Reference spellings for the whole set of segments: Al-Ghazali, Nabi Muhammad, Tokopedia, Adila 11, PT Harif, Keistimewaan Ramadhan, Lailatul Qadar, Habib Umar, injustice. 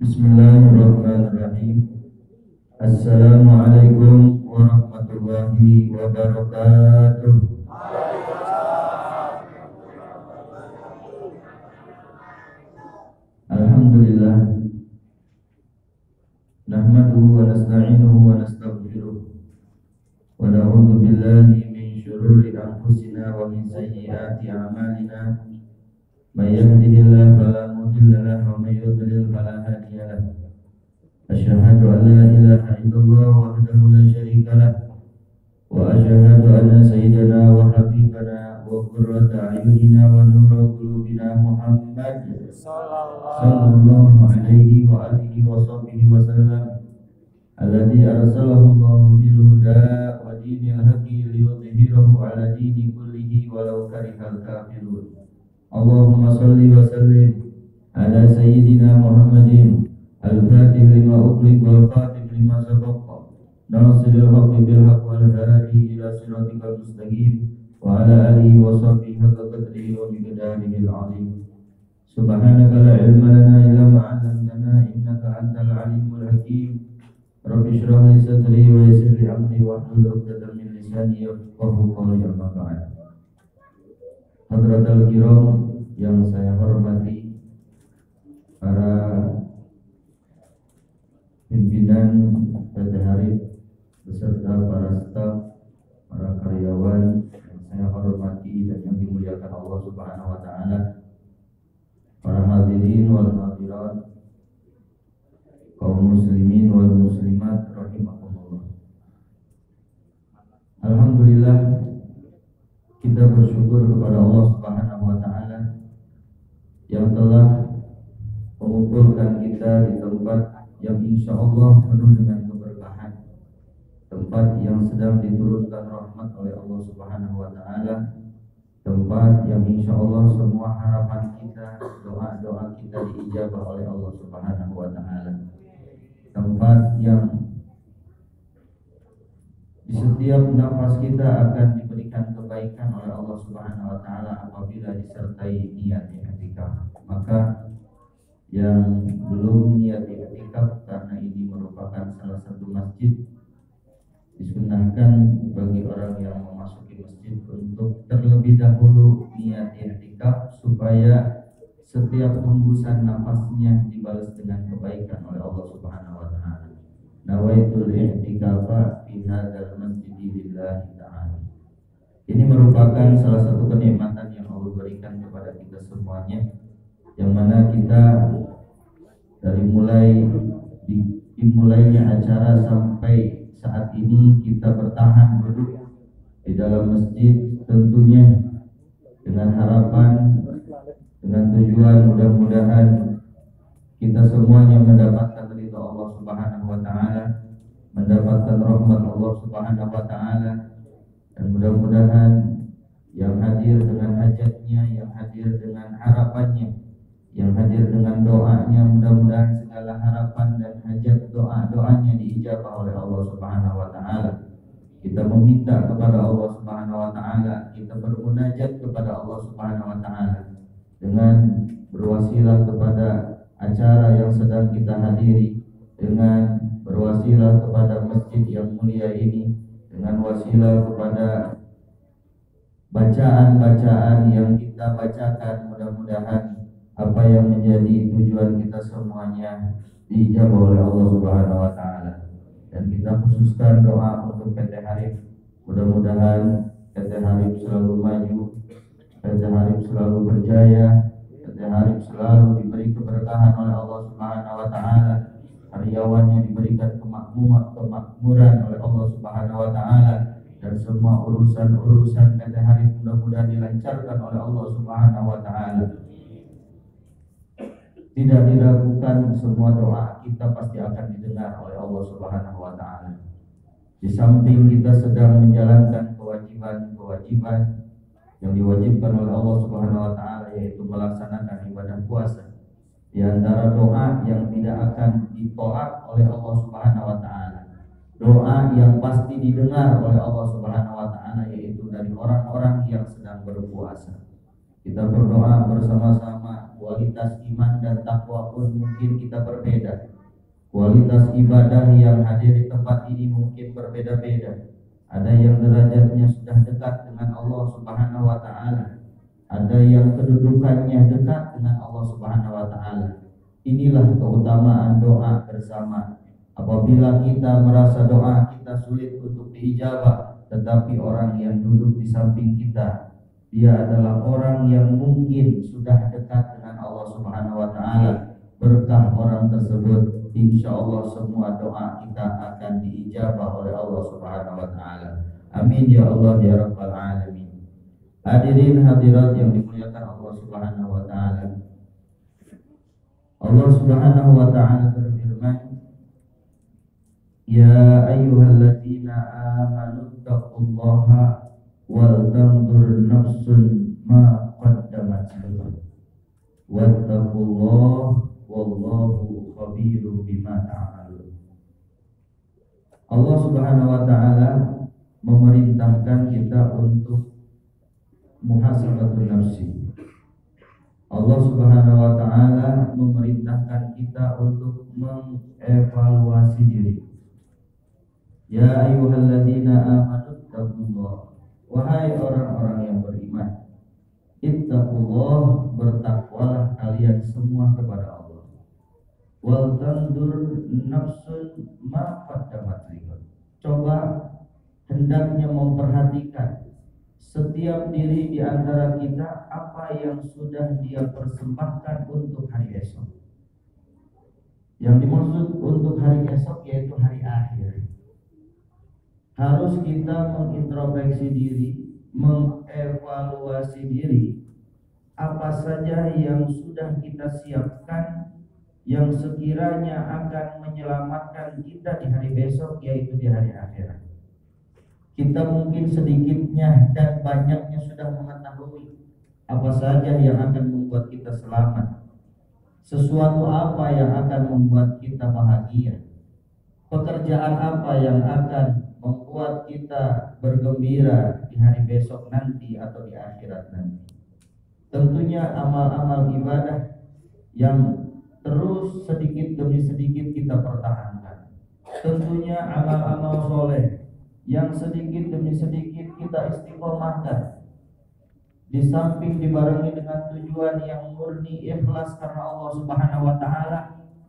Bismillahirrahmanirrahim. Assalamualaikum warahmatullahi wabarakatuh. Alhamdulillah. Nahmaduhu wa nasta'inuhu wa nastaghfiruh. Wa na'udzu billahi min syururi anfusina wa min sayyiati a'malina. May yahdihillahu fala mudilla lahu wa may yudlil fala hadiya lahu. Asyhadu an la ilaha illallah wahdahu la syarika lah wa asyhadu anna sayyidana wa habibana wa qurrata ayunina wa nura qulubina Muhammad sallallahu alaihi wa alihi wa sahbihi wasallam alladzi arsalahu Allahu bil huda wa dinil haqqi liyudhhirahu ala dini kullihi walau karihal kafirun. Allahumma shalli wa sallim ala sayyidina Muhammadin al-Fatih lima uqliq wal-Fatih lima sabaqqa Nasiril haqq bil-haqq wal-hadi ila siratikal mustaqim wa ala alihi wa sahbihi haqqa qadrihi wa biqadarihi al-azim. Subhanaka la ilma lana illa ma'alamtana innaka antal alimul hakim. Rabbi syrah li sadri wa yasir li amri wa hlul uqdatan min lisani yafqahu qawli amma ba'd. Hadratul kiram yang saya hormati, para pimpinan PT Harif beserta para staf, para karyawan yang saya hormati dan yang dimuliakan Allah Subhanahu wa taala, para hadirin wal hadirat, kaum muslimin wal muslimat rahimakumullah. Alhamdulillah, kita bersyukur kepada Allah Subhanahu wa taala yang telah mengumpulkan kita di tempat yang insya Allah penuh dengan keberkahan, tempat yang sedang diturunkan rahmat oleh Allah Subhanahu wa taala, tempat yang insya Allah semua harapan kita, doa-doa kita diijabah oleh Allah Subhanahu wa taala, tempat yang di setiap nafas kita akan diberikan kebaikan oleh Allah Subhanahu wa taala apabila disertai niat i'tikaf. Maka yang belum niat i'tikaf, karena ini merupakan salah satu masjid, disunahkan bagi orang yang memasuki masjid untuk terlebih dahulu niat i'tikaf supaya setiap hembusan nafasnya dibalas dengan kebaikan oleh Allah Subhanahu wa taala. Nawaitul i'tikafa fi hadzal masjid lillahi ta'ala. Ini merupakan salah satu kenikmatan yang Allah berikan kepada kita semuanya, yang mana kita dari dimulainya acara sampai saat ini kita bertahan duduk di dalam masjid, tentunya dengan harapan, dengan tujuan mudah-mudahan kita semuanya mendapatkan ridha Allah Subhanahu wa taala, mendapatkan rahmat Allah Subhanahu wa taala, dan mudah-mudahan yang hadir dengan hajatnya, yang hadir dengan harapannya, yang hadir dengan doanya, mudah-mudahan segala harapan dan hajat doanya diijabah oleh Allah Subhanahu wa taala. Kita meminta kepada Allah Subhanahu wa taala, kita bermunajat kepada Allah Subhanahu wa taala dengan berwasilah kepada acara yang sedang kita hadiri, dengan berwasilah kepada masjid yang mulia ini, dengan wasilah kepada bacaan-bacaan yang kita bacakan, mudah-mudahan apa yang menjadi tujuan kita semuanya diijabah oleh Allah Subhanahu wa taala. Dan kita khususkan doa untuk PT Harif, mudah-mudahan PT Harif selalu maju, PT Harif selalu berjaya, PT Harif selalu diberi keberkahan oleh Allah Subhanahu wa taala, karyawannya diberikan kemakmuran oleh Allah Subhanahu wa taala, dan semua urusan-urusan PT Harif mudah-mudahan dilancarkan oleh Allah Subhanahu wa taala. Tidak diragukan, semua doa kita pasti akan didengar oleh Allah Subhanahu wa taala. Di samping kita sedang menjalankan kewajiban-kewajiban yang diwajibkan oleh Allah Subhanahu wa taala, yaitu melaksanakan ibadah puasa. Di antara doa yang tidak akan ditolak oleh Allah Subhanahu wa taala, doa yang pasti didengar oleh Allah Subhanahu wa taala, yaitu dari orang-orang yang sedang berpuasa. Kita berdoa bersama-sama kualitas iman dan takwa pun mungkin kita berbeda. Kualitas ibadah yang hadir di tempat ini mungkin berbeda-beda. Ada yang derajatnya sudah dekat dengan Allah Subhanahu wa Ta'ala, ada yang kedudukannya dekat dengan Allah Subhanahu wa Ta'ala. Inilah keutamaan doa bersama. Apabila kita merasa doa kita sulit untuk diijabah, tetapi orang yang duduk di samping kita, dia adalah orang yang mungkin sudah dekat dengan Allah Subhanahu wa Ta'ala. Berkah orang tersebut, insya Allah semua doa kita akan diijabah oleh Allah Subhanahu wa Ta'ala. Amin ya Allah ya Rabbal Alamin. Hadirin hadirat yang dimuliakan Allah Subhanahu wa Ta'ala, Allah Subhanahu wa Ta'ala berfirman, ya ayyuhalladzina amanu taqullaha wal tanzur nafsun ma qaddamat lighad wattaqullaha wallahu khabirun bima ta'malun. Allah Subhanahu wa Ta'ala memerintahkan kita untuk muhasabatun nafsi. Allah Subhanahu wa Ta'ala memerintahkan kita untuk mengevaluasi diri. Ya ayyuhalladzina amanu taqullaha, wahai orang-orang yang beriman, ittaqullah, bertakwalah kalian semua kepada Allah. Wal tanzur nafsun ma qaddamat lighad, coba hendaknya memperhatikan setiap diri di antara kita apa yang sudah dia persembahkan untuk hari esok. Yang dimaksud untuk hari esok yaitu hari akhir. Harus kita mengintrospeksi diri, mengevaluasi diri, apa saja yang sudah kita siapkan yang sekiranya akan menyelamatkan kita di hari besok, yaitu di hari akhirat. Kita mungkin sedikitnya dan banyaknya sudah mengetahui apa saja yang akan membuat kita selamat, sesuatu apa yang akan membuat kita bahagia, pekerjaan apa yang akan membuat kita bergembira di hari besok nanti atau di akhirat nanti. Tentunya amal-amal ibadah yang terus sedikit demi sedikit kita pertahankan, tentunya amal-amal soleh yang sedikit demi sedikit kita istiqomahkan, di samping dibarengi dengan tujuan yang murni ikhlas karena Allah Subhanahu wa Ta'ala.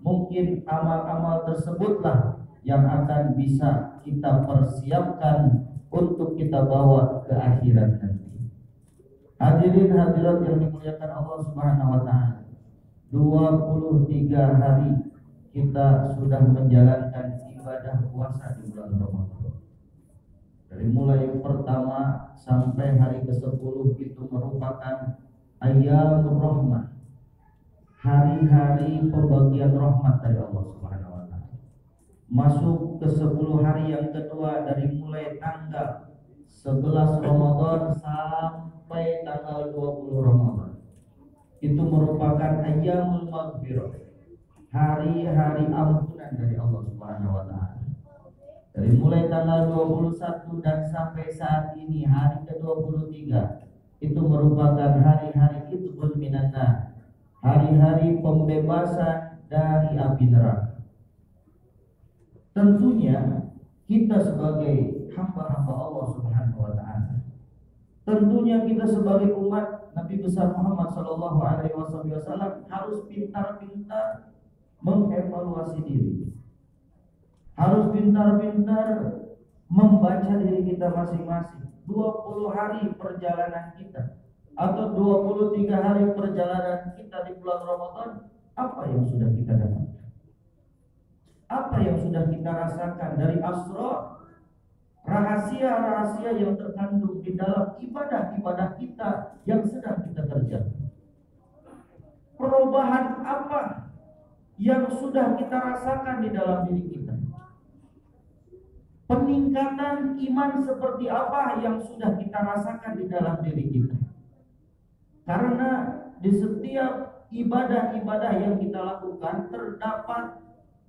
Mungkin amal-amal tersebutlah yang akan bisa kita persiapkan untuk kita bawa ke akhirat nanti. Hadirin hadirat yang dimuliakan Allah Subhanahu wa Ta'ala, 23 hari kita sudah menjalankan ibadah puasa di bulan Ramadan. Dari mulai pertama sampai hari ke-10 itu merupakan ayyamur rahmah, hari-hari pembagian rahmat dari Allah Subhanahu wa Ta'ala. Masuk ke 10 hari yang kedua dari mulai tanggal 11 Ramadan sampai tanggal 20 Ramadan, itu merupakan ayyamul maghfirah, hari-hari ampunan dari Allah Subhanahu wa Ta'ala. Dari mulai tanggal 21 dan sampai saat ini hari ke-23 itu merupakan hari-hari itqun minan nar, hari-hari pembebasan dari api neraka. Tentunya kita sebagai hamba-hamba Allah Subhanahu wa Ta'ala, tentunya kita sebagai umat Nabi besar Muhammad SAW harus pintar-pintar mengevaluasi diri, harus pintar-pintar membaca diri kita masing-masing. 20 hari perjalanan kita atau 23 hari perjalanan kita di bulan Ramadan, apa yang sudah kita dapatkan, apa yang sudah kita rasakan dari asrar, rahasia-rahasia yang terkandung di dalam ibadah-ibadah kita yang sedang kita kerjakan. Perubahan apa yang sudah kita rasakan di dalam diri kita? Peningkatan iman seperti apa yang sudah kita rasakan di dalam diri kita? Karena di setiap ibadah-ibadah yang kita lakukan terdapat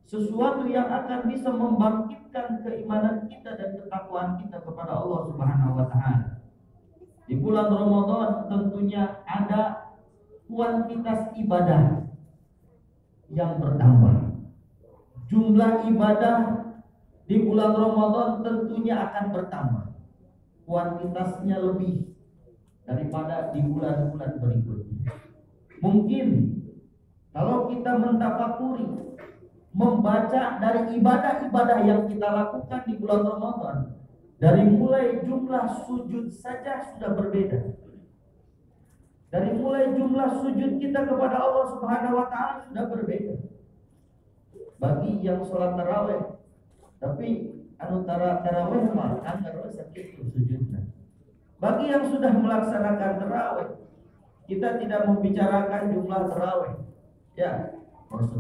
sesuatu yang akan bisa membangkitkan keimanan kita dan ketakwaan kita kepada Allah Subhanahu wa Ta'ala. Di bulan Ramadan tentunya ada kuantitas ibadah yang bertambah. Jumlah ibadah di bulan Ramadan tentunya akan bertambah, kuantitasnya lebih daripada di bulan-bulan berikutnya. Mungkin kalau kita mentafakuri, membaca dari ibadah-ibadah yang kita lakukan di bulan Ramadan, dari mulai jumlah sujud saja sudah berbeda. Dari mulai jumlah sujud kita kepada Allah Subhanahu wa Ta'ala sudah berbeda. Bagi yang sholat taraweh, tapi antara taraweh mah antara sakit sujudnya. Bagi yang sudah melaksanakan taraweh, kita tidak membicarakan jumlah taraweh. Ya, mau 11,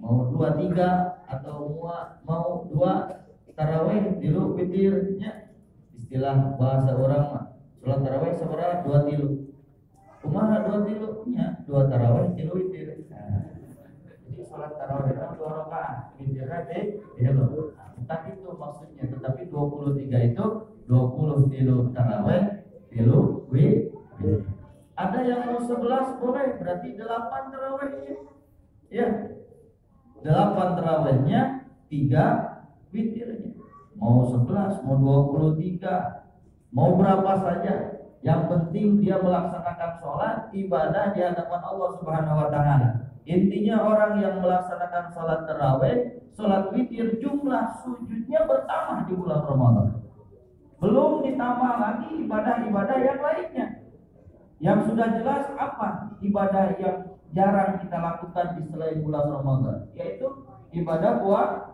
mau 23 atau mau 2 taraweh tilu witirnya. Istilah bahasa orang mah sholat taraweh sabaraha 2 tilu. Kumaha 2 tilunya, 2 tarawih, 3 witir. Jadi sholat tarawih itu 2 rakaat, witirnya tilu. Bukan itu maksudnya, tetapi 23 itu 20 tilu tarawih, 3 witir. Ada yang mau 11 boleh, berarti 8 tarawihnya. Ya, 8 tarawihnya, 3 witirnya. Mau 11, mau 23, mau berapa saja. Yang penting dia melaksanakan sholat ibadah di hadapan Allah Subhanahu wa Ta'ala. Intinya orang yang melaksanakan sholat tarawih, sholat witir, jumlah sujudnya bertambah di bulan Ramadan. Belum ditambah lagi ibadah-ibadah yang lainnya. Yang sudah jelas apa ibadah yang jarang kita lakukan di selain bulan Ramadan, yaitu ibadah puasa.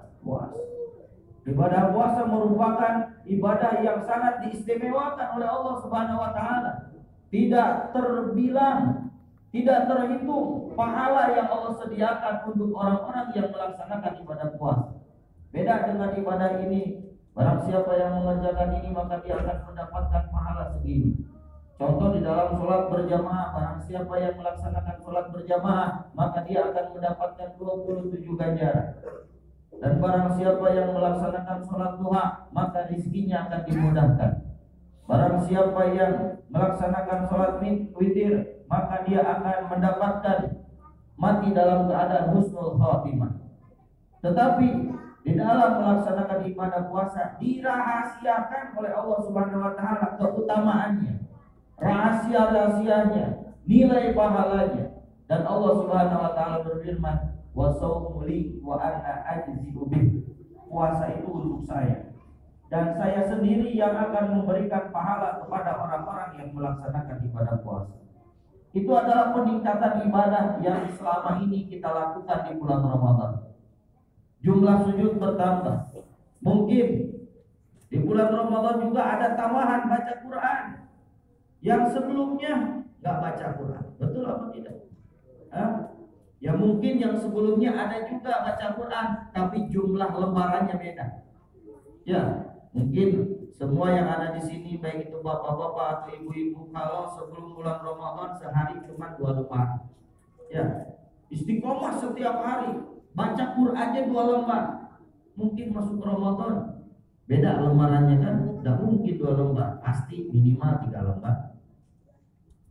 Ibadah puasa merupakan ibadah yang sangat diistimewakan oleh Allah Subhanahu wa Ta'ala. Tidak terbilang, tidak terhitung pahala yang Allah sediakan untuk orang-orang yang melaksanakan ibadah puasa. Beda dengan ibadah ini, barang siapa yang mengerjakan ini maka dia akan mendapatkan pahala segini. Contoh di dalam sholat berjamaah, barang siapa yang melaksanakan sholat berjamaah maka dia akan mendapatkan 27 ganjaran. Dan barang siapa yang melaksanakan sholat duha maka rizkinya akan dimudahkan. Barang siapa yang melaksanakan sholat witir maka dia akan mendapatkan mati dalam keadaan husnul khatimah. Tetapi di dalam melaksanakan ibadah puasa dirahasiakan oleh Allah Subhanahu wa Ta'ala keutamaannya, rahasia-rahasianya, nilai pahalanya. Dan Allah Subhanahu wa Ta'ala berfirman, wasaumuli wa ana ajziu bih. Puasa itu untuk saya, dan saya sendiri yang akan memberikan pahala kepada orang-orang yang melaksanakan ibadah puasa. Itu adalah peningkatan ibadah yang selama ini kita lakukan di bulan Ramadan. Jumlah sujud bertambah. Mungkin di bulan Ramadan juga ada tambahan baca Quran yang sebelumnya nggak baca Quran. Betul apa tidak? Hah? Ya mungkin yang sebelumnya ada juga baca Quran, tapi jumlah lembarannya beda. Ya mungkin semua yang ada di sini, baik itu bapak-bapak atau ibu-ibu, kalau sebelum bulan Ramadan sehari cuma 2 lembar. Ya istiqomah setiap hari baca Qurannya 2 lembar. Mungkin masuk Ramadan beda lembarannya kan, tidak mungkin 2 lembar, pasti minimal 3 lembar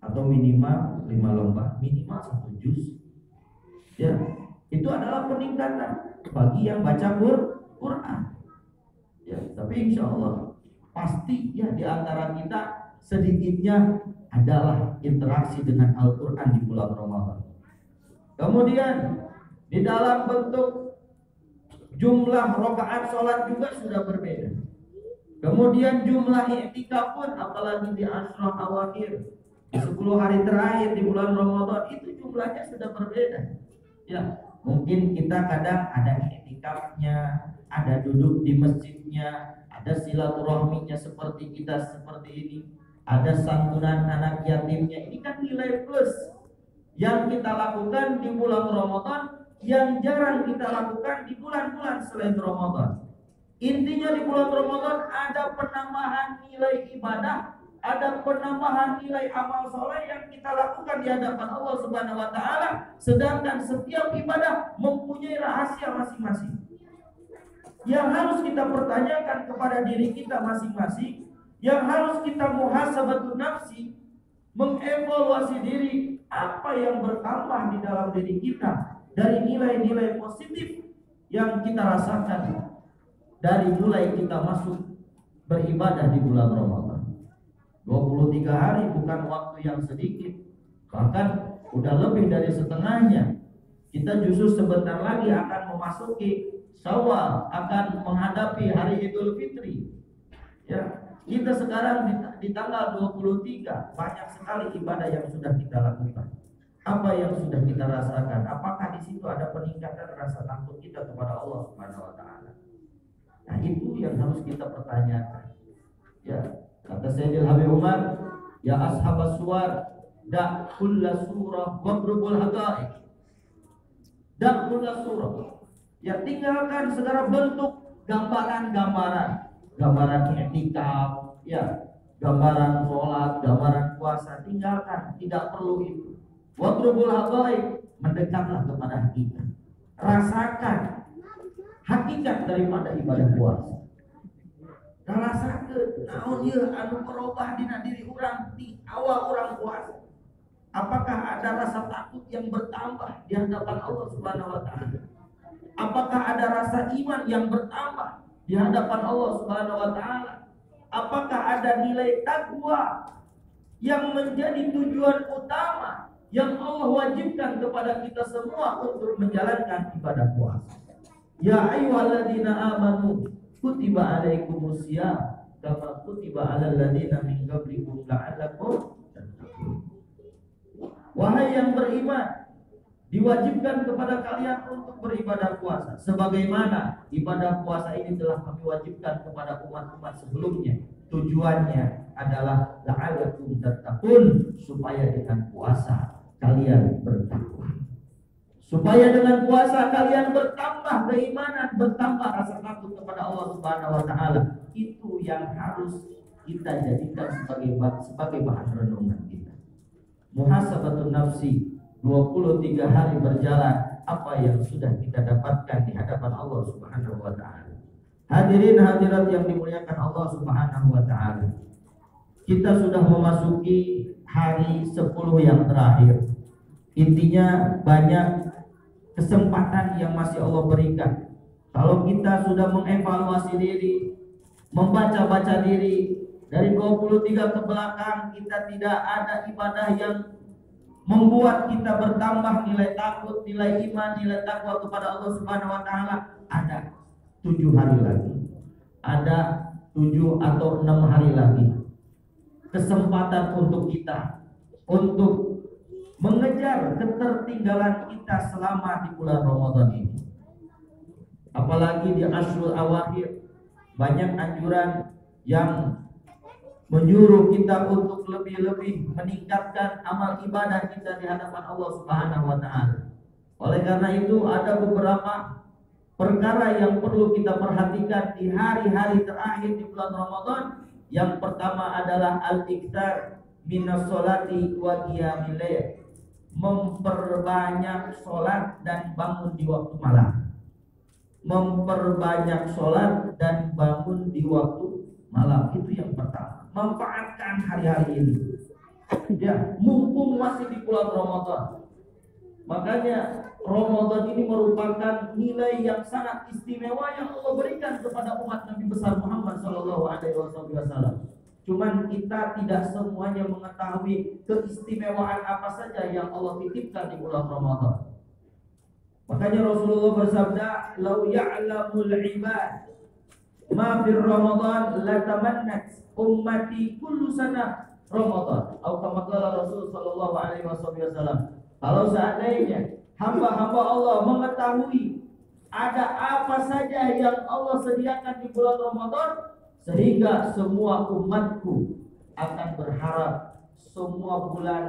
atau minimal 5 lembar, minimal 1 juz. Ya, itu adalah peningkatan bagi yang baca Quran. Ya, tapi insya Allah pasti ya di antara kita sedikitnya adalah interaksi dengan Al-Quran di bulan Ramadan. Kemudian di dalam bentuk jumlah rakaat sholat juga sudah berbeda. Kemudian jumlah i'tikaf pun, apalagi di ashraf awakhir, di 10 hari terakhir di bulan Ramadan, itu jumlahnya sudah berbeda. Ya, mungkin kita kadang ada i'tikafnya, ada duduk di masjidnya, ada silaturahminya seperti kita seperti ini, ada santunan anak yatimnya. Ini kan nilai plus yang kita lakukan di bulan Ramadan yang jarang kita lakukan di bulan-bulan selain Ramadan. Intinya di bulan Ramadan ada penambahan nilai ibadah, ada penambahan nilai amal soleh yang kita lakukan di hadapan Allah Subhanahu wa Ta'ala. Sedangkan setiap ibadah mempunyai rahasia masing-masing yang harus kita pertanyakan kepada diri kita masing-masing, yang harus kita muhasabah nafsi, mengevaluasi diri. apa yang bertambah di dalam diri kita dari nilai-nilai positif yang kita rasakan dari mulai kita masuk beribadah di bulan Ramadan. 23 hari bukan waktu yang sedikit, bahkan udah lebih dari setengahnya. Kita justru sebentar lagi akan memasuki Syawal, akan menghadapi hari Idul Fitri. Ya, kita sekarang di tanggal 23 banyak sekali ibadah yang sudah kita lakukan. Apa yang sudah kita rasakan? Apakah di situ ada peningkatan rasa takut kita kepada Allah Subhanahu wa taala? Nah, itu yang harus kita pertanyakan. Ya, kata Sayyidil Habib Umar, ya ashabas suwar, da kullas surah wabrubul haqaiq. Da kullas surah. Ya, tinggalkan segala bentuk gambaran etikaf, ya, gambaran sholat, gambaran puasa, tinggalkan, tidak perlu itu. Watrubul haqaiq, mendekatlah kepada hakikat. Rasakan hakikat daripada ibadah puasa. Rasakan naon ieu anu berubah dina diri urang di awal urang puasa. Apakah ada rasa takut yang bertambah di hadapan Allah Subhanahu wa taala? Apakah ada rasa iman yang bertambah di hadapan Allah Subhanahu wa taala? Apakah ada nilai takwa yang menjadi tujuan utama yang Allah wajibkan kepada kita semua untuk menjalankan ibadah puasa. Ya ayyuhalladzina amanu kutiba alaikumus syiyam kama kutiba alal ladzina min qablikum la'allakum tattaqun. Wahai yang beriman, diwajibkan kepada kalian untuk beribadah puasa sebagaimana ibadah puasa ini telah kami wajibkan kepada umat-umat sebelumnya. Tujuannya adalah la'allakum tattaqun, supaya dengan puasa kalian bertakwa, supaya dengan puasa kalian bertambah keimanan, bertambah rasa takut kepada Allah Subhanahu wa taala. Itu yang harus kita jadikan sebagai bahan renungan kita. Muhasabatun nafsi, 23 hari berjalan, apa yang sudah kita dapatkan di hadapan Allah Subhanahu wa taala. Hadirin hadirat yang dimuliakan Allah Subhanahu wa taala, kita sudah memasuki hari 10 yang terakhir. Intinya banyak kesempatan yang masih Allah berikan. Kalau kita sudah mengevaluasi diri, membaca-baca diri, dari 23 ke belakang kita tidak ada ibadah yang membuat kita bertambah nilai takut, nilai iman, nilai takwa kepada Allah Subhanahu wa taala. Ada 7 hari lagi. Ada 7 atau 6 hari lagi. Kesempatan untuk kita untuk mengejar ketertinggalan kita selama di bulan Ramadan ini. Apalagi di Ashrul Awakhir banyak anjuran yang menyuruh kita untuk lebih-lebih meningkatkan amal ibadah kita di hadapan Allah Subhanahu wa taala. Oleh karena itu ada beberapa perkara yang perlu kita perhatikan di hari-hari terakhir di bulan Ramadan. Yang pertama adalah al-iktar minas sholati wa qiyamil lail, memperbanyak sholat dan bangun di waktu malam. Memperbanyak sholat dan bangun di waktu malam, itu yang pertama. Manfaatkan hari-hari ini, ya, mumpung masih di bulan Ramadan. Makanya Ramadan ini merupakan nilai yang sangat istimewa yang Allah berikan kepada umat Nabi besar Muhammad SAW. Cuman kita tidak semuanya mengetahui keistimewaan apa saja yang Allah titipkan di bulan Ramadan. Makanya Rasulullah bersabda, "Lau ya'lamul 'ibad ma fi Ramadan la tamannat ummati kullu sana Ramadan." Atau kama qala Rasulullah SAW, kalau seandainya hamba-hamba Allah mengetahui ada apa saja yang Allah sediakan di bulan Ramadan, sehingga semua umatku akan berharap semua bulan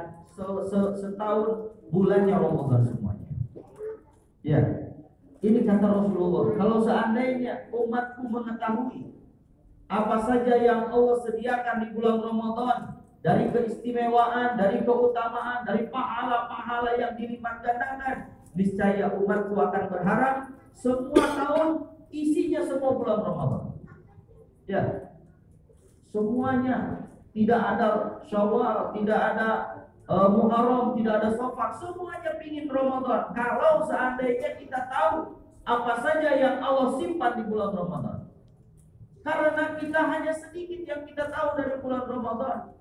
setahun bulannya Ramadan semuanya. Ya, ini kata Rasulullah. Kalau seandainya umatku mengetahui apa saja yang Allah sediakan di bulan Ramadan, dari keistimewaan, dari keutamaan, dari pahala-pahala yang dilipat gandakan, niscaya umatku akan berharap semua tahun isinya semua bulan Ramadan. Ya, semuanya, tidak ada Syawal, tidak ada Muharram, tidak ada Safar, semuanya pingin Ramadan. Kalau seandainya kita tahu apa saja yang Allah simpan di bulan Ramadan, karena kita hanya sedikit yang kita tahu dari bulan Ramadan,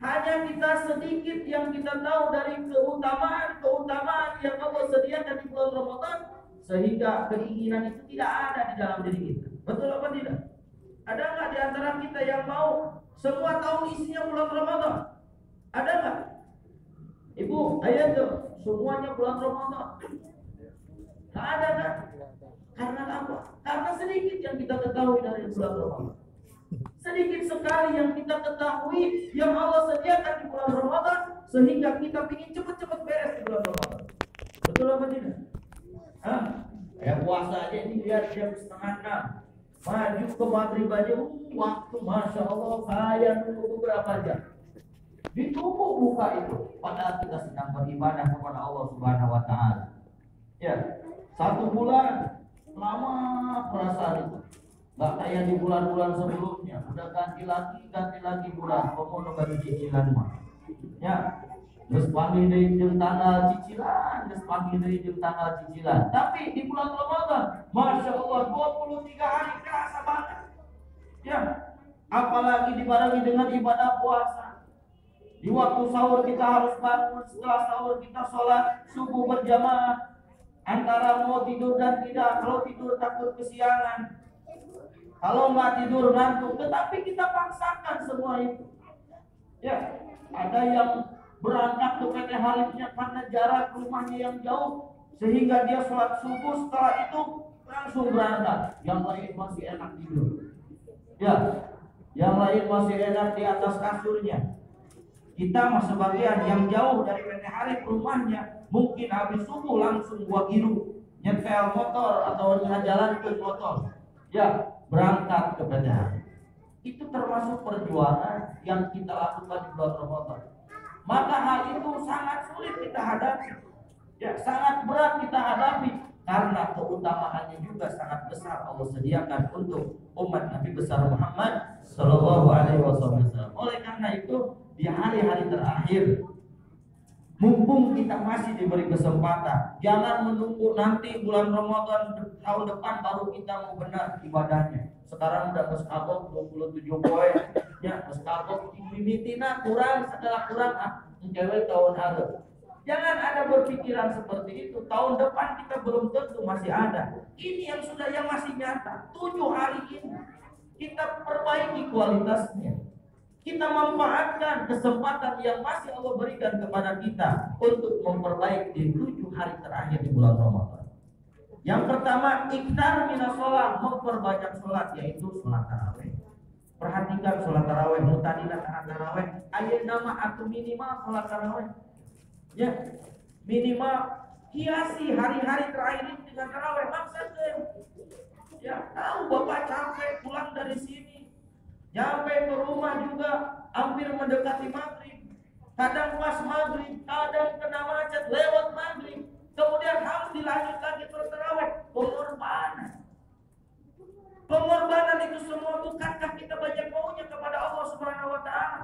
hanya kita sedikit yang kita tahu dari keutamaan-keutamaan yang Allah sediakan di bulan Ramadan, sehingga keinginan itu tidak ada di dalam diri kita. Betul apa tidak? Ada nggak di antara kita yang mau semua tahun isinya bulan Ramadan? Ada nggak? Ibu, ayah tuh, semuanya bulan Ramadan. Gak ada kan? Karena apa? Karena sedikit yang kita ketahui dari bulan Ramadan. Sedikit sekali yang kita ketahui yang Allah sediakan di bulan Ramadan, sehingga kita ingin cepat-cepat beres di bulan Ramadan. Betul apa tidak? Hah? Kayak puasa aja ini lihat jam 5:30. Maju ke maghrib aja, waktu Masya Allah saya nunggu beberapa jam. Ditunggu buka itu, padahal kita sedang beribadah kepada Allah Subhanahu wa Ta'ala. Ya, satu bulan lama perasaan itu, nggak kayak di bulan-bulan sebelumnya. Udah ganti lagi bulan, komodo baru cicilan mah. Ya, terus panggil dari jam tanggal cicilan, Tapi di bulan Ramadan, Masya Allah 23 hari kerasa banget. Ya, apalagi dibarengi dengan ibadah puasa. Di waktu sahur kita harus bangun, setelah sahur kita sholat subuh berjamaah. Antara mau tidur dan tidak, kalau tidur takut kesiangan, kalau nggak tidur ngantuk, tetapi kita paksakan semua itu. Ya, ada yang berangkat ke PT Halimnya karena jarak rumahnya yang jauh, sehingga dia sholat subuh, setelah itu langsung berangkat. Yang lain masih enak tidur. Ya, yang lain masih enak di atas kasurnya. Kita mas sebagian yang jauh dari PT Harif rumahnya, mungkin habis subuh langsung gua giru, nyetel motor atau jalan ke motor. Ya, berangkat ke PT Harif. Itu termasuk perjuangan yang kita lakukan di bulan Ramadan. Maka hal itu sangat sulit kita hadapi. Ya, sangat berat kita hadapi karena keutamaannya juga sangat besar Allah sediakan untuk umat Nabi besar Muhammad Shallallahu alaihi wasallam. Oleh karena itu, di hari-hari terakhir, mumpung kita masih diberi kesempatan, jangan menunggu nanti bulan Ramadan tahun depan baru kita mau benar ibadahnya. Sekarang udah meskabok 27 poin, ya meskabok imitina kurang, segala kurang cewek tahun lalu. Jangan ada berpikiran seperti itu. Tahun depan kita belum tentu masih ada. Ini yang sudah yang masih nyata. 7 hari ini kita perbaiki kualitasnya. Kita manfaatkan kesempatan yang masih Allah berikan kepada kita untuk memperbaiki 7 hari terakhir di bulan Ramadan. Yang pertama, iktar minas sholat, memperbanyak sholat, yaitu sholat taraweh. Perhatikan sholat taraweh, mutadina taraweh. Ayat nama atau minimal sholat taraweh. Ya, minimal hiasi hari-hari terakhir dengan taraweh. Maksudnya, ya tahu bapak capek pulang dari sini. Nyampe ke rumah juga hampir mendekati maghrib. Kadang pas maghrib, kadang kena macet lewat maghrib. Kemudian harus dilanjut lagi bertarawih. Pengorbanan. Pengorbanan itu semua bukankah kita banyak maunya kepada Allah Subhanahu wa Ta'ala?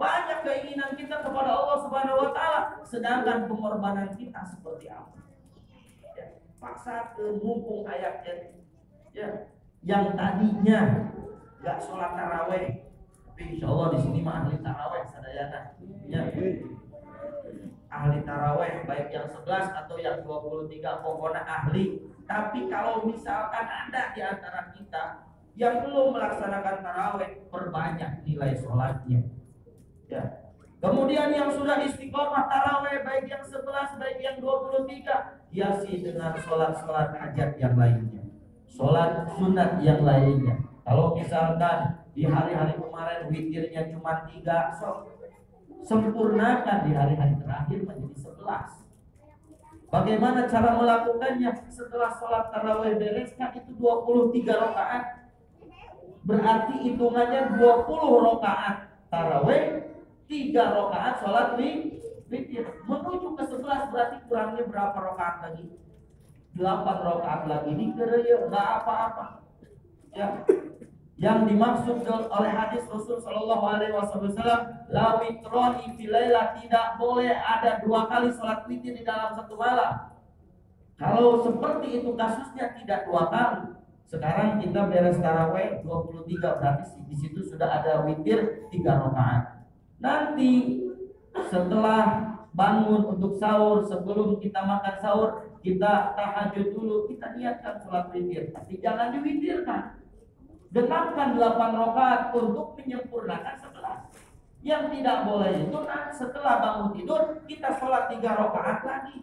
Banyak keinginan kita kepada Allah Subhanahu wa Ta'ala. Sedangkan pengorbanan kita seperti apa? Ya, paksa ke mumpung ayatnya. Ya, yang tadinya gak sholat taraweh, tapi insya Allah di sini mah ahli taraweh sadayana. Ya, ahli taraweh baik yang 11 atau yang 23 pokoknya ahli. Tapi kalau misalkan ada di antara kita yang belum melaksanakan taraweh, perbanyak nilai sholatnya. Ya. Kemudian yang sudah istiqomah taraweh baik yang 11 baik yang 23 hiasi dengan sholat-sholat hajat yang lainnya, sholat sunat yang lainnya. Kalau misalkan di hari-hari kemarin witirnya cuma 3, sempurnakan di hari-hari terakhir menjadi 11. Bagaimana cara melakukannya? Setelah sholat tarawih bereskan itu 23 rakaat. Berarti hitungannya 20 rakaat tarawih, 3 rakaat sholat witir. Menuju ke 11 berarti kurangnya berapa rakaat lagi? 8 rakaat lagi. Ini keren ya, nggak apa-apa. Ya, yang dimaksud oleh hadis Rasul Shallallahu Alaihi Wasallam, la witroni fi lailah, tidak boleh ada dua kali sholat witir di dalam satu malam. Kalau seperti itu kasusnya tidak dua kali. Sekarang kita beres tarawih 23, berarti di situ sudah ada witir 3 rakaat. Nanti setelah bangun untuk sahur, sebelum kita makan sahur, kita tahajud dulu, kita niatkan sholat witir, tapi jangan diwitirkan. Genapkan 8 rakaat untuk menyempurnakan 11. Yang tidak boleh itu setelah bangun tidur kita sholat 3 rakaat lagi.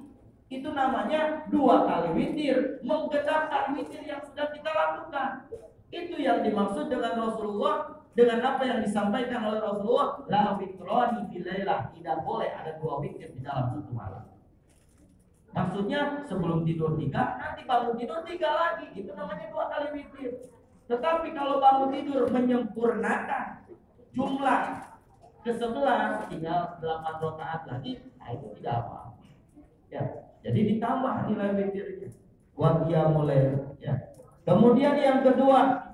Itu namanya 2 kali witir, menggenapkan witir yang sudah kita lakukan. Itu yang dimaksud dengan Rasulullah, dengan apa yang disampaikan oleh Rasulullah, la witrani fi lailah, tidak boleh ada 2 witir di dalam satu malam. Maksudnya sebelum tidur 3, nanti bangun tidur 3 lagi. Itu namanya 2 kali witir. Tetapi kalau bangun tidur menyempurnakan jumlah ke-11, tinggal 8 rakaat lagi, nah itu tidak apa-apa. Ya, jadi ditambah nilai witirnya. Wa qiyamul lail, ya. Kemudian yang kedua,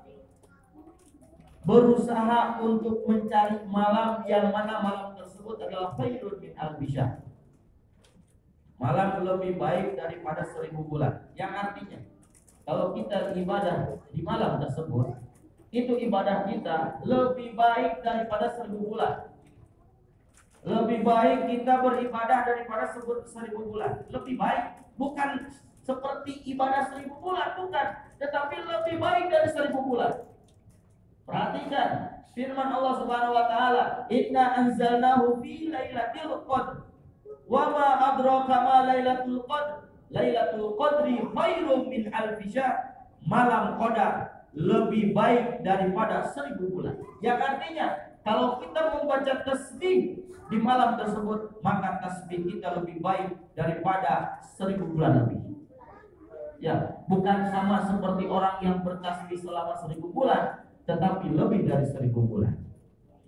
berusaha untuk mencari malam yang mana malam tersebut adalah khairun min alfi syahr. Malam lebih baik daripada 1000 bulan. Yang artinya kalau kita ibadah di malam tersebut, itu ibadah kita lebih baik daripada 1000 bulan. Lebih baik kita beribadah daripada 1000 bulan. Lebih baik, bukan seperti ibadah 1000 bulan, bukan, tetapi lebih baik dari 1000 bulan. Perhatikan firman Allah Subhanahu wa taala, "Inna anzalnahu fi lailatul qadr wa ma adraka ma lailatul qadr." Lailatul Qadri khairum min alfi syahr. Malam Qadar lebih baik daripada 1000 bulan. Yang artinya kalau kita membaca tasbih di malam tersebut, maka tasbih kita lebih baik daripada 1000 bulan lebih. Ya, bukan sama seperti orang yang bertasbih selama 1000 bulan, tetapi lebih dari 1000 bulan.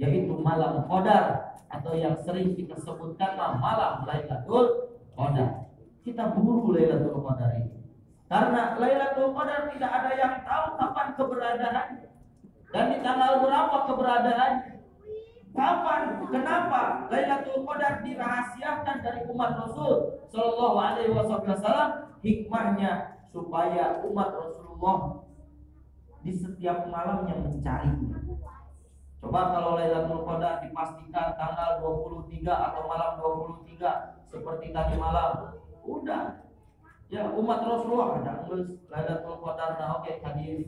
Yaitu malam Qadar, atau yang sering kita sebutkan malam Lailatul Qadar. Kita buru Lailatul Qadar ini, karena Lailatul Qadar tidak ada yang tahu kapan keberadaannya, dan di tanggal berapa keberadaannya, kapan, kenapa Lailatul Qadar dirahasiakan dari umat Rasul Shallallahu Alaihi Wasallam. Hikmahnya supaya umat Rasulullah di setiap malamnya mencarinya. Coba kalau Lailatul Qadar dipastikan tanggal 23 atau malam 23 seperti tadi malam, udah, ya umat Rasulullah ada ngeus Lailatul Qadar, nah oke hadir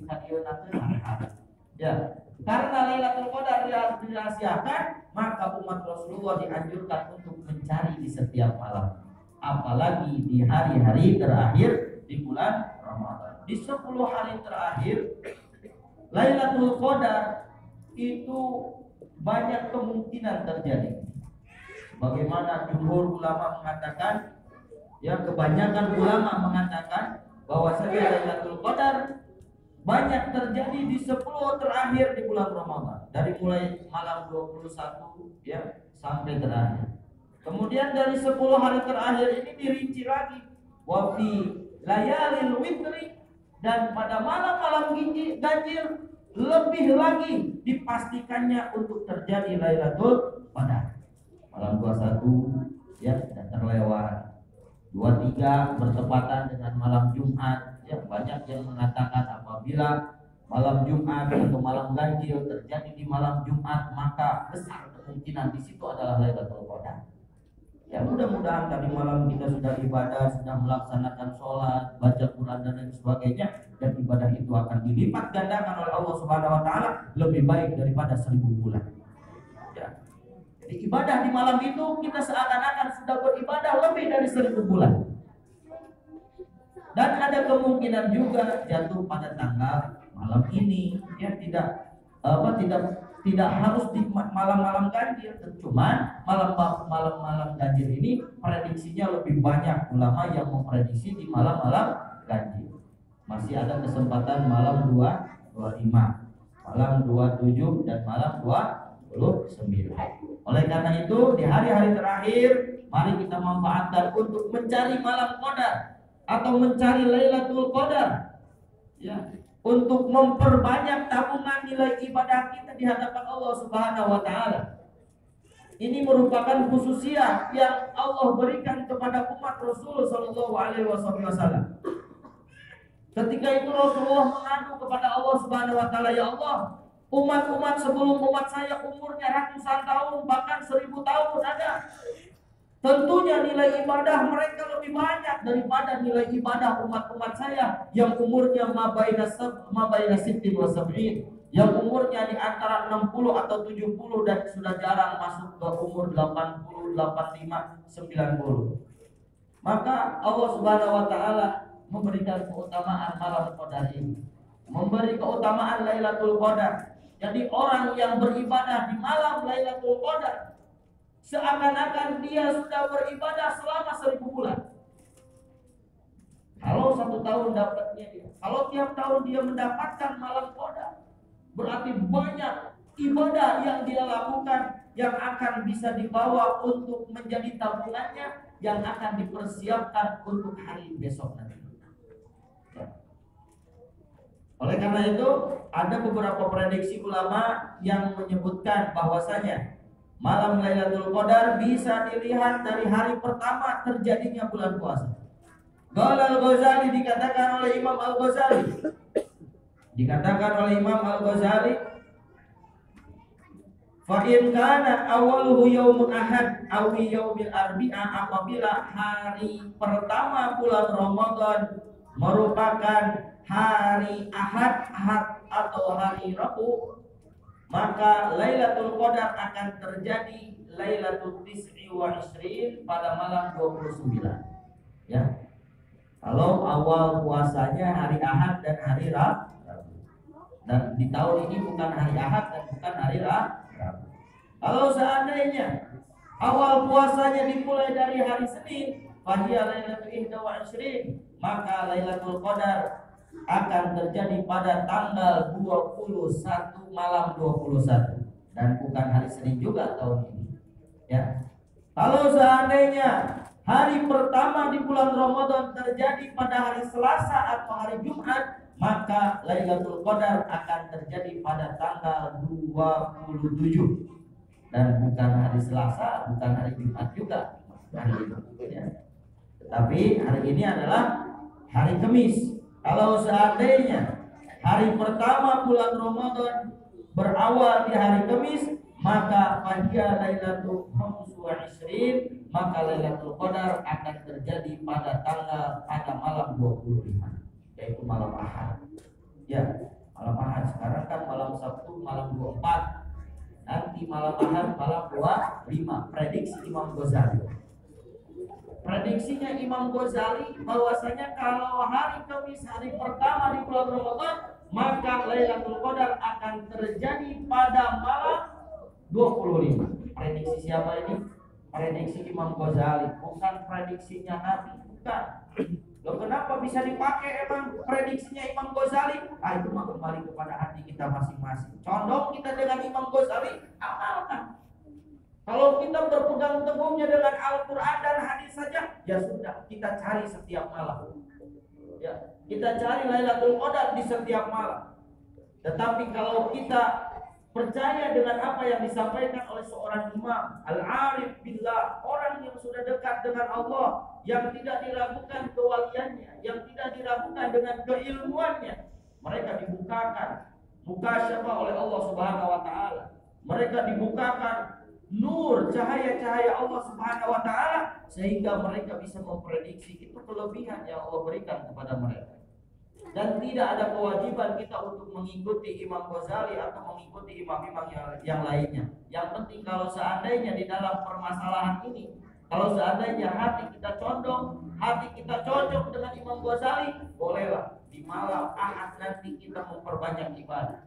ya, karena Lailatul Qadar dirahasiakan, maka umat Rasulullah dianjurkan untuk mencari di setiap malam, apalagi di hari-hari terakhir di bulan Ramadan. Di 10 hari terakhir Lailatul Qadar itu banyak kemungkinan terjadi. Bagaimana jumhur ulama mengatakan, ya, kebanyakan ulama mengatakan bahwa Lailatul Qadar banyak terjadi di 10 terakhir di bulan Ramadan, dari mulai malam 21 ya sampai terakhir. Kemudian dari 10 hari terakhir ini dirinci lagi, wa fi layalil witri, dan pada malam-malam ganjil lebih lagi dipastikannya untuk terjadi Lailatul Qadar. Malam 21 ya tidak terlewat. 23 bertepatan dengan malam Jumat, ya banyak yang mengatakan apabila malam Jumat atau malam ganjil terjadi di malam Jumat, maka besar kemungkinan di situ adalah Lailatul Qadar. Ya mudah-mudahan tadi malam kita sudah ibadah, sudah melaksanakan sholat, baca Quran dan lain sebagainya, dan ibadah itu akan dilipat gandakan oleh Allah Subhanahu wa taala lebih baik daripada 1000 bulan. Jadi ibadah di malam itu kita seakan-akan sudah beribadah lebih dari 1000 bulan. Dan ada kemungkinan juga jatuh pada tanggal malam ini, ya tidak harus di malam-malam ganjil, cuma malam-malam ganjil ini prediksinya lebih banyak ulama yang memprediksi di malam-malam ganjil. Masih ada kesempatan malam 25, malam 27 dan malam 29. Oleh karena itu di hari-hari terakhir mari kita manfaatkan untuk mencari malam Qadar atau mencari Lailatul Qadar. Ya, untuk memperbanyak tabungan nilai ibadah kita di hadapan Allah Subhanahu wa taala. Ini merupakan khususiah yang Allah berikan kepada umat Rasul sallallahu alaihi wasallam. Ketika itu Rasulullah mengadu kepada Allah Subhanahu wa taala, "Ya Allah, umat-umat sebelum umat saya umurnya ratusan tahun, bahkan 1000 tahun ada. Tentunya nilai ibadah mereka lebih banyak daripada nilai ibadah umat-umat saya yang umurnya mabaina sittin wa sab'in, yang umurnya di antara 60 atau 70 dan sudah jarang masuk ke umur 80, 85, 90. Maka Allah Subhanahu wa taala memberikan keutamaan malam qadar ini, memberi keutamaan Lailatul Qadar. Jadi orang yang beribadah di malam Lailatul Qadar seakan-akan dia sudah beribadah selama 1000 bulan. Kalau 1 tahun dapatnya dia, kalau tiap tahun dia mendapatkan malam qadar, berarti banyak ibadah yang dia lakukan yang akan bisa dibawa untuk menjadi tabungannya yang akan dipersiapkan untuk hari besok nanti. Oleh karena itu, ada beberapa prediksi ulama yang menyebutkan bahwasanya malam Lailatul Qadar bisa dilihat dari hari pertama terjadinya bulan puasa. Galal Ghazali dikatakan oleh Imam Al-Ghazali. Fa in kana awwaluhu yaumul ahad aw yaumil arbi'a, apabila hari pertama bulan Ramadan merupakan hari Ahad atau hari Rabu, maka Lailatul Qadar akan terjadi Lailatul Tis'i wa Isrin pada malam 29. Ya. Kalau awal puasanya hari Ahad dan hari Rabu. Dan di tahun ini bukan hari Ahad dan bukan hari Rabu. Kalau seandainya awal puasanya dimulai dari hari Senin, fahiya Lailatul Ihda wa Isrin, maka Lailatul Qadar akan terjadi pada tanggal 21, malam 21, dan bukan hari Senin juga tahun ini, ya. Kalau seandainya hari pertama di bulan Ramadan terjadi pada hari Selasa atau hari Jumat, maka Lailatul Qadar akan terjadi pada tanggal 27, dan bukan hari Selasa, bukan hari Jumat juga hari ini, ya. Tapi hari ini adalah hari Kamis. Kalau seandainya hari pertama bulan Ramadan berawal di hari Kamis, maka pada Lailatul Khamsu wa Isrin, maka Lailatul Qadar akan terjadi pada tanggal malam 25, yaitu malam Ahad. Ya, malam Ahad sekarang kan malam Sabtu, malam 24. Nanti malam Ahad malam 25, prediksi Imam Ghazali. Prediksinya Imam Ghazali bahwasanya kalau hari Kamis hari pertama di bulan Ramadan, maka Lailatul Qadar akan terjadi pada malam 25. Prediksi siapa ini? Prediksi Imam Ghazali, bukan prediksinya Nabi, bukan. Loh, kenapa bisa dipakai emang prediksinya Imam Ghazali? Ah, itu mah kembali kepada hati kita masing-masing. Condong kita dengan Imam Ghazali, amalkan. Kalau kita berpegang teguhnya dengan Al-Quran dan hadis saja, ya sudah, kita cari setiap malam. Ya, kita cari Lailatul Qadar di setiap malam. Tetapi kalau kita percaya dengan apa yang disampaikan oleh seorang imam, al-arif billah, orang yang sudah dekat dengan Allah, yang tidak diragukan kewaliannya, yang tidak diragukan dengan keilmuannya, mereka dibukakan mukasyafah oleh Allah Subhanahu wa taala. Mereka dibukakan nur, cahaya-cahaya Allah Subhanahu wa taala, sehingga mereka bisa memprediksi. Itu kelebihan yang Allah berikan kepada mereka. Dan tidak ada kewajiban kita untuk mengikuti Imam Ghazali atau mengikuti imam-imam yang lainnya. Yang penting kalau seandainya di dalam permasalahan ini, kalau seandainya hati kita condong, hati kita cocok dengan Imam Ghazali, bolehlah di malam Ahad nanti kita memperbanyak ibadah.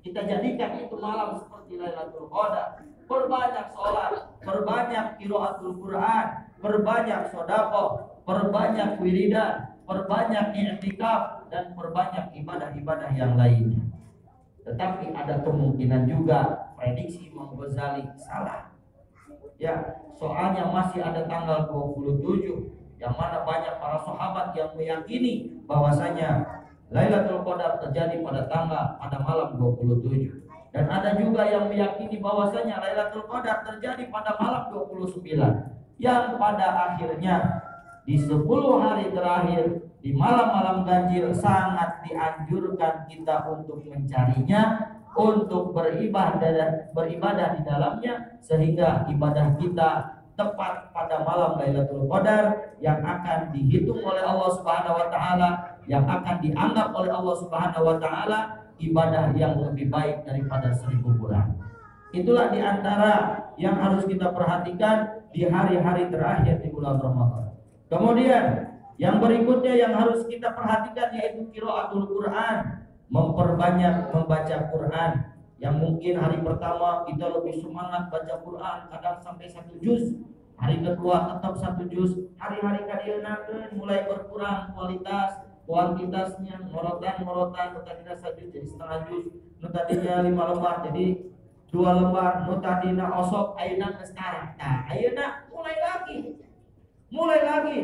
Kita jadikan itu malam seperti Lailatul Qadar. Perbanyak sholat, perbanyak qiraatul Quran, perbanyak sedekah, perbanyak wiridan, perbanyak i'tikaf, dan perbanyak ibadah-ibadah yang lainnya. Tetapi ada kemungkinan juga prediksi Imam Ghazali salah. Ya, soalnya masih ada tanggal 27 yang mana banyak para sahabat yang meyakini bahwasanya Lailatul Qadar terjadi pada malam 27. Dan ada juga yang meyakini bahwasanya Lailatul Qadar terjadi pada malam 29, yang pada akhirnya di 10 hari terakhir, di malam-malam ganjil, sangat dianjurkan kita untuk mencarinya, untuk beribadah di dalamnya, sehingga ibadah kita tepat pada malam Lailatul Qadar yang akan dihitung oleh Allah Subhanahu wa taala, yang akan dianggap oleh Allah Subhanahu wa taala ibadah yang lebih baik daripada 1000 bulan. Itulah diantara yang harus kita perhatikan di hari-hari terakhir di bulan Ramadan. Kemudian yang berikutnya yang harus kita perhatikan yaitu qiraatul Quran, memperbanyak membaca Quran. Yang mungkin hari pertama kita lebih semangat baca Quran, kadang sampai 1 juz. Hari kedua tetap 1 juz. Hari-hari kadieunna mulai berkurang kuantitasnya, morotan, nu tadinya 1 juz jadi 1/2 juz, nu tadinya 5 lembar jadi 2 lembar, nu tadinya osok ayeuna geus tarah. Nah, ayeuna mulai lagi,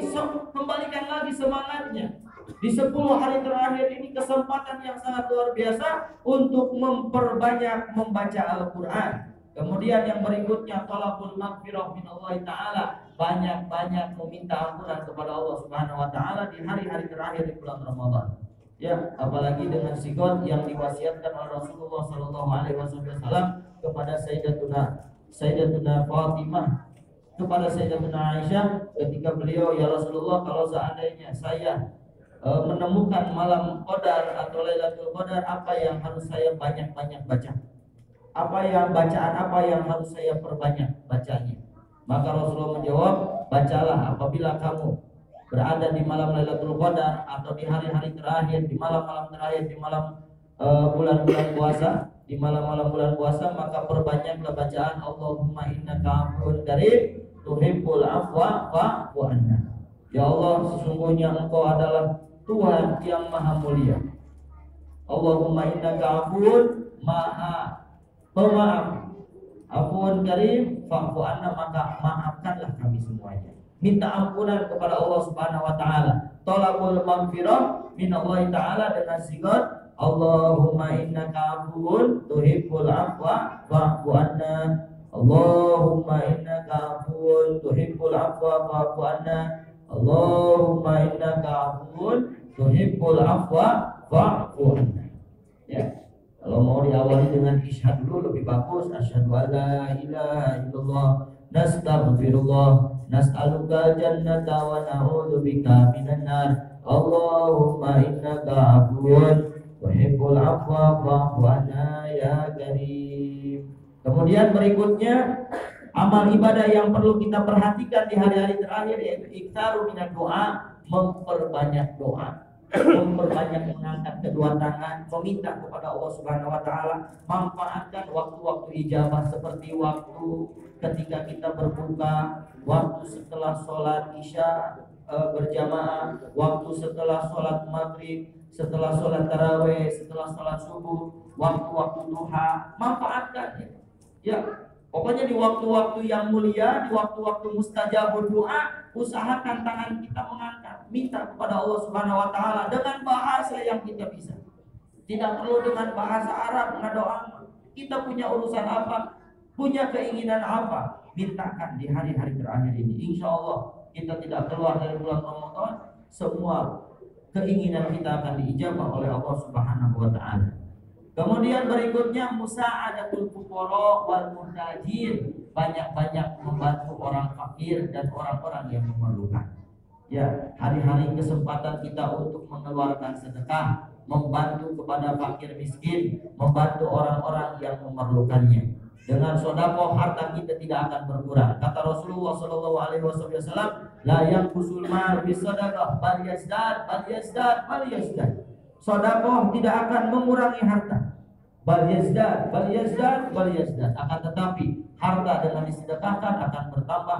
kembalikan lagi semangatnya. Di 10 hari terakhir ini kesempatan yang sangat luar biasa untuk memperbanyak membaca Al-Quran. Kemudian yang berikutnya thalabul maghfirah minallahi ta'ala, banyak-banyak meminta ampunan kepada Allah Subhanahu wa taala di hari-hari terakhir di bulan Ramadan. Ya, apalagi dengan sikon yang diwasiatkan oleh Rasulullah sallallahu alaihi wasallam kepada Sayyidatuna Fatimah, kepada Sayyidatuna Aisyah ketika beliau, ya Rasulullah, kalau seandainya saya menemukan malam Qadar atau Lailatul Qadar, apa yang harus saya banyak-banyak baca? Apa yang harus saya perbanyak bacanya? Maka Rasulullah menjawab, bacalah apabila kamu berada di malam Lailatul Qadar atau di hari-hari terakhir, di malam-malam terakhir, di malam bulan-bulan puasa, di malam-malam bulan puasa, maka perbanyaklah bacaan Allahumma innaka afuwwun karim tuhibbul afwa fa'fu anna. Ya Allah, sesungguhnya Engkau adalah Tuhan yang maha mulia. Allahumma innaka afuwwun maha pemaaf, afuwun karim fa'fu anna, maka maafkanlah kami semuanya. Minta ampunan kepada Allah Subhanahu wa taala. Thalabul maghfirah minallahi taala dengan sigat Allahumma innaka afuwwun tuhibbul afwa fa'fu anna. Allahumma innaka afuwwun tuhibbul afwa fa'fu anna. Allahumma innaka afuwwun tuhibbul afwa fa'fu anna. Ya. Kalau mau diawali dengan isyhad dulu lebih bagus. Asyhadu alla ilaha illallah, nastaghfirullah, nas'aluka jannata wa na'udzubika minan nar. Allahumma innaka afuwwun tuhibbul afwa fa'fu anna ya karim. Kemudian berikutnya amal ibadah yang perlu kita perhatikan di hari-hari terakhir yaitu iktsaru minad doa, memperbanyak doa. Memperbanyak mengangkat kedua tangan, meminta kepada Allah Subhanahu wa taala, manfaatkan waktu-waktu ijabah seperti waktu ketika kita berbuka, waktu setelah sholat isya berjamaah, waktu setelah sholat maghrib, setelah sholat tarawih, setelah sholat subuh, waktu-waktu duha, manfaatkan ya. Pokoknya di waktu-waktu yang mulia, di waktu-waktu mustajab doa, usahakan tangan kita mengangkat, minta kepada Allah Subhanahu wa taala dengan bahasa yang kita bisa. Tidak perlu dengan bahasa Arab berdoa. Kita punya urusan apa, punya keinginan apa, mintakan di hari-hari terakhir ini. Insya Allah kita tidak keluar dari bulan Ramadan, semua keinginan kita akan diijabah oleh Allah Subhanahu wa taala. Kemudian berikutnya musa'adatul fuqara wal muhtajin, banyak-banyak membantu orang fakir dan orang-orang yang memerlukan. Ya, hari-hari kesempatan kita untuk mengeluarkan sedekah, membantu kepada fakir miskin, membantu orang-orang yang memerlukannya. Dengan sedekah harta kita tidak akan berkurang. Kata Rasulullah sallallahu alaihi wasallam, la yanqusul mal bisadaqah bal yazdad bal yazdad bal yazdad. Sedekah tidak akan mengurangi harta. Bal yazdad, bal yazdad, bal yazdad. Akan tetapi harta dengan disedekahkan akan bertambah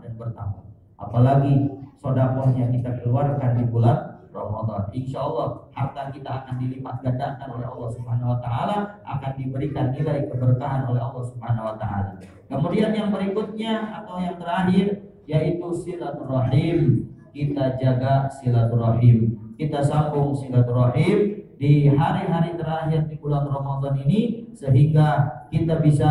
dan bertambah. Apalagi sedekahnya kita keluarkan di bulan Ramadan. Insya Allah harta kita akan dilipat gandakan oleh Allah Subhanahu wa taala, akan diberikan nilai keberkahan oleh Allah Subhanahu wa taala. Kemudian yang berikutnya atau yang terakhir yaitu silaturahim. Kita jaga silaturahim. kita sambung silaturahim di hari-hari terakhir di bulan Ramadan ini, sehingga kita bisa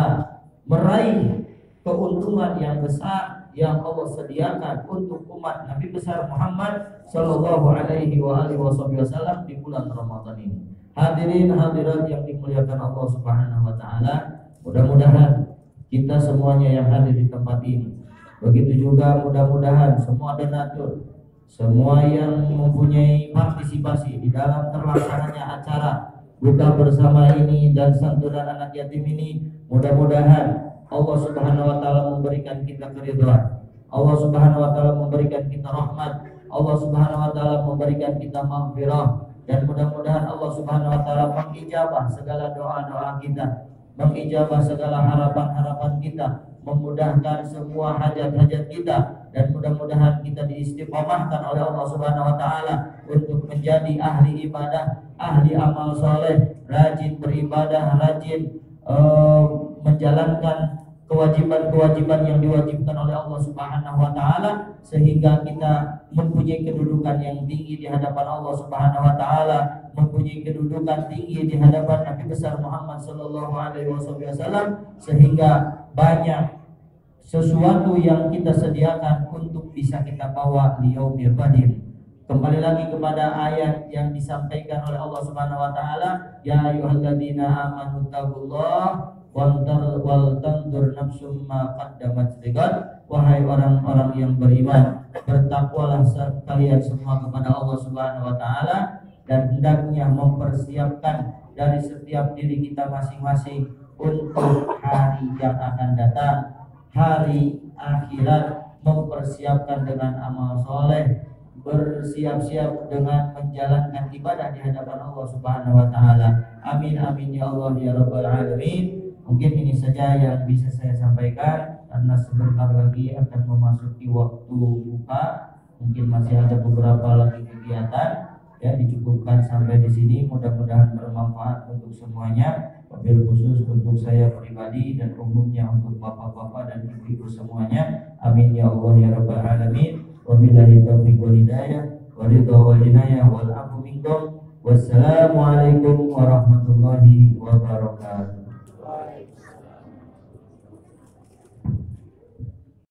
meraih keuntungan yang besar yang Allah sediakan untuk umat Nabi besar Muhammad Shallallahu Alaihi Wasallam di bulan Ramadan ini. Hadirin hadirat yang dimuliakan Allah Subhanahu Wa Taala, mudah-mudahan kita semuanya yang hadir di tempat ini, begitu juga mudah-mudahan semua donatur, semua yang mempunyai partisipasi di dalam terlaksananya acara buka bersama ini dan santunan anak yatim ini, mudah-mudahan Allah Subhanahu Wa Taala memberikan kita keridhaan, Allah Subhanahu Wa Taala memberikan kita rahmat, Allah Subhanahu Wa Taala memberikan kita maghfirah, dan mudah-mudahan Allah Subhanahu Wa Taala mengijabah segala doa-doa kita, mengijabah segala harapan-harapan kita, memudahkan semua hajat-hajat kita, dan mudah-mudahan kita diistiqomahkan oleh Allah Subhanahu Wa Taala untuk menjadi ahli ibadah, ahli amal soleh, rajin beribadah, rajin menjalankan kewajiban-kewajiban yang diwajibkan oleh Allah Subhanahu Wa Taala, sehingga kita mempunyai kedudukan yang tinggi di hadapan Allah Subhanahu Wa Taala, mempunyai kedudukan tinggi di hadapan Nabi besar Muhammad Shallallahu Alaihi Wasallam, sehingga banyak sesuatu yang kita sediakan untuk bisa kita bawa di yaumil qadir. Kembali lagi kepada ayat yang disampaikan oleh Allah Subhanahu Wa Taala, ya ayyuhalladzina amanu taqullaha wal tanzur nafsum ma qaddamat lighad. Wahai orang-orang yang beriman, bertakwalah kalian semua kepada Allah Subhanahu Wa Taala, dan hendaknya mempersiapkan dari setiap diri kita masing-masing untuk hari yang akan datang, hari akhirat, mempersiapkan dengan amal soleh, bersiap-siap dengan menjalankan ibadah di hadapan Allah Subhanahu Wa Taala. Amin amin ya Allah ya Rabbal Alamin. Mungkin ini saja yang bisa saya sampaikan, karena sebentar lagi akan memasuki waktu buka, mungkin masih ada beberapa lagi kegiatan. Ya, dicukupkan sampai di sini. Mudah-mudahan bermanfaat untuk semuanya, wabil khusus untuk saya pribadi dan umumnya untuk bapak-bapak dan ibu-ibu semuanya. Amin ya Allah ya Rabbal Alamin. Wabillahi taufiq wal hidayah wa ridha wal inayah wal afu minkum. Wassalamualaikum warahmatullahi wabarakatuh.